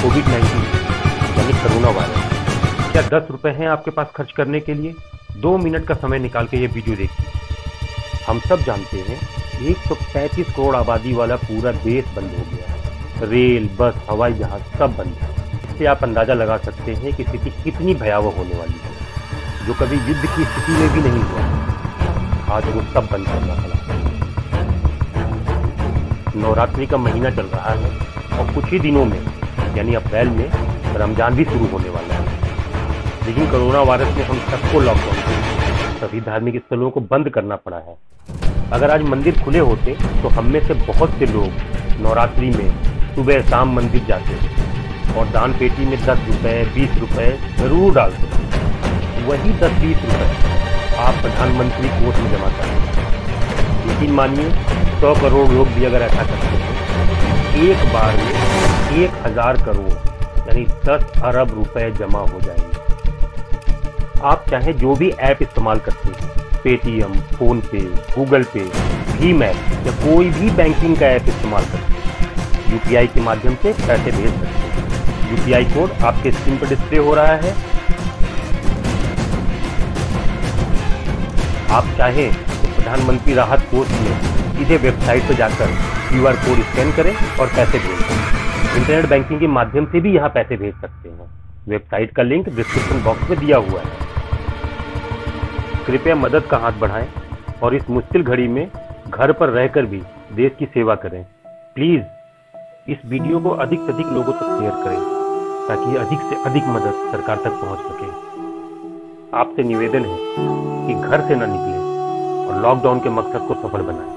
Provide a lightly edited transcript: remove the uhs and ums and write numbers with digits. कोविड-19 यानी corona virus. क्या 10 रुपए हैं आपके पास खर्च करने के लिए? 2 मिनट का समय निकाल के ये वीडियो देखिए। हम सब जानते हैं 135 करोड़ आबादी वाला पूरा देश बंद हो गया है। रेल, बस, हवाई जहाज सब बंद है। इससे आप अंदाजा लगा सकते हैं कि स्थिति कितनी भयावह होने वाली है, जो कभी युद्ध की स्थिति में भी नहीं हुआ। आज वो सब बंद करना पड़ा। नवरात्रि का महीना चल रहा है और कुछ ही दिनों में यानी अप्रैल में रमजान भी शुरू होने वाला है, लेकिन कोरोना वायरस ने हम सबको लॉकडाउन किया। सभी धार्मिक स्थलों को बंद करना पड़ा है। अगर आज मंदिर खुले होते तो हम में से बहुत से लोग नवरात्रि में सुबह शाम मंदिर जाते और दान पेटी में 10 रुपए 20 रुपए जरूर डालते। वही 10-20 रुपए आप प्रधानमंत्री कोष में जमा करें। लेकिन मानिए 100 करोड़ लोग भी अगर ऐसा करते हैं, एक बार में 1000 करोड़ यानी 10 अरब रुपए जमा हो जाएंगे। आप चाहे जो भी ऐप इस्तेमाल करते हैं, पेटीएम, फोन पे, गूगल पे, भीम ऐप या कोई भी बैंकिंग का ऐप इस्तेमाल करते, UPI के माध्यम से पैसे भेज सकते हैं। UPI कोड आपके स्क्रीन पर डिस्प्ले हो रहा है। आप चाहें तो प्रधानमंत्री राहत कोष में सीधे वेबसाइट पर जाकर QR कोड स्कैन करें और पैसे भेज सकते। इंटरनेट बैंकिंग के माध्यम से भी यहाँ पैसे भेज सकते हैं। वेबसाइट का लिंक डिस्क्रिप्शन बॉक्स में दिया हुआ है। कृपया मदद का हाथ बढ़ाएं और इस मुश्किल घड़ी में घर पर रहकर भी देश की सेवा करें। प्लीज़ इस वीडियो को अधिक से अधिक लोगों तक शेयर करें ताकि अधिक से अधिक मदद सरकार तक पहुंच सके। आपसे निवेदन है कि घर से न निकलें और लॉकडाउन के मकसद को सफल बनाएं।